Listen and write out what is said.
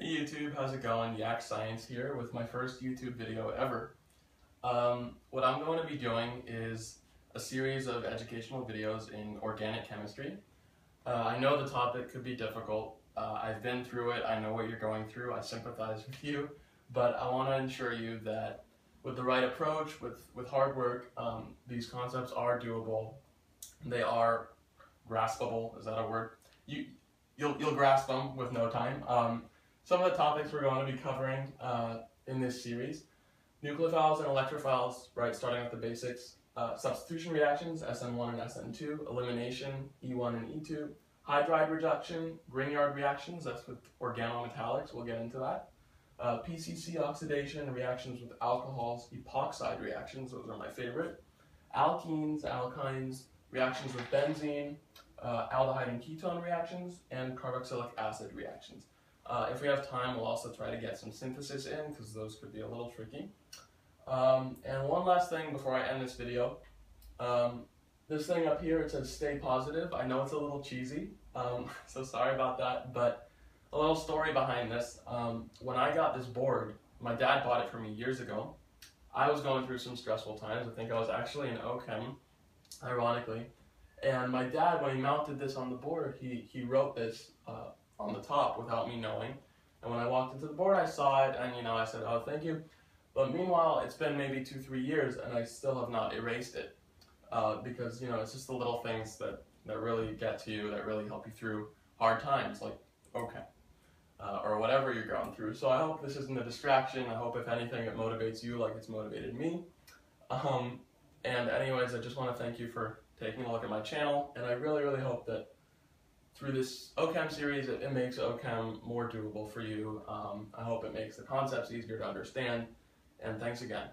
Hey YouTube, how's it going? YakScience here with my first YouTube video ever. What I'm going to be doing is a series of educational videos in organic chemistry. I know the topic could be difficult. I've been through it, I know what you're going through, I sympathize with you, but I want to ensure you that with the right approach, with hard work, these concepts are doable, they are graspable, is that a word? You'll grasp them with no time. Some of the topics we're going to be covering in this series: nucleophiles and electrophiles, right, starting with the basics, substitution reactions, SN1 and SN2, elimination, E1 and E2, hydride reduction, Grignard reactions, that's with organometallics, we'll get into that, PCC oxidation, reactions with alcohols, epoxide reactions, those are my favorite, alkenes, alkynes, reactions with benzene, aldehyde and ketone reactions, and carboxylic acid reactions. If we have time, we'll also try to get some synthesis in, because those could be a little tricky. And one last thing before I end this video. This thing up here, it says stay positive. I know it's a little cheesy, so sorry about that, but a little story behind this. When I got this board, my dad bought it for me years ago. I was going through some stressful times. I think I was actually in O-Chem, ironically. And my dad, when he mounted this on the board, he wrote this on the top without me knowing, and when I walked into the board I saw it, and you know, I said, oh, thank you, but meanwhile it's been maybe 2-3 years and I still have not erased it, because, you know, it's just the little things that really get to you, that really help you through hard times, like okay, or whatever you're going through. So I hope this isn't a distraction. I hope if anything it motivates you like it's motivated me, and anyways, I just want to thank you for taking a look at my channel, and I really hope that through this O-Chem series, it makes O-Chem more doable for you. I hope it makes the concepts easier to understand, and thanks again.